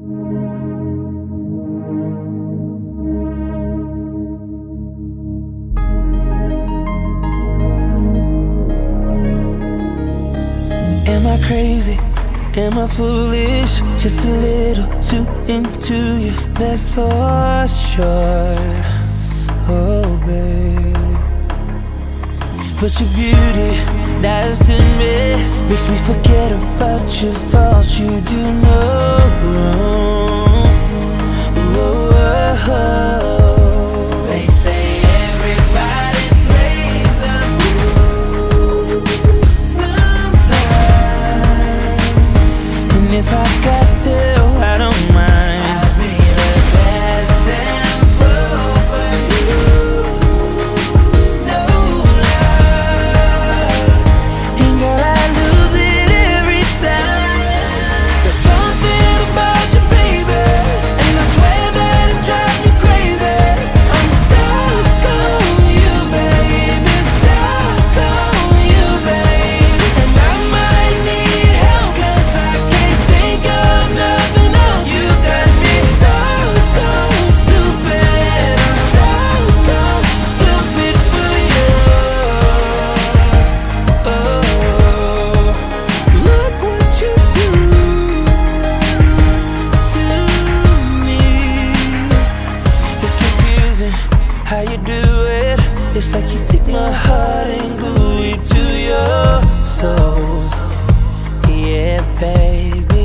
Am I crazy? Am I foolish? Just a little too into you, that's for sure. Oh, babe, but your beauty dives to me, makes me forget about your faults. You do no wrong. Whoa, oh, oh. They say everybody plays the fool sometimes, and if I got to, I don't mind. I'll be the best example for you. No lie. And girl, I lose it every time. There's something about you, baby, and I swear that it drives me crazy. I'm stuck on you, baby, stuck on you, baby. And I might need help, cause I can't think of nothing else. You got me stuck on stupid. I'm stuck on stupid for you. Oh, look what you do to me. It's confusing how you do it. It's like you take my heart and glue it to your soul. Yeah, baby.